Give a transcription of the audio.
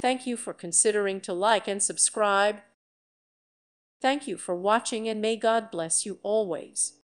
Thank you for considering to like and subscribe. Thank you for watching, and may God bless you always.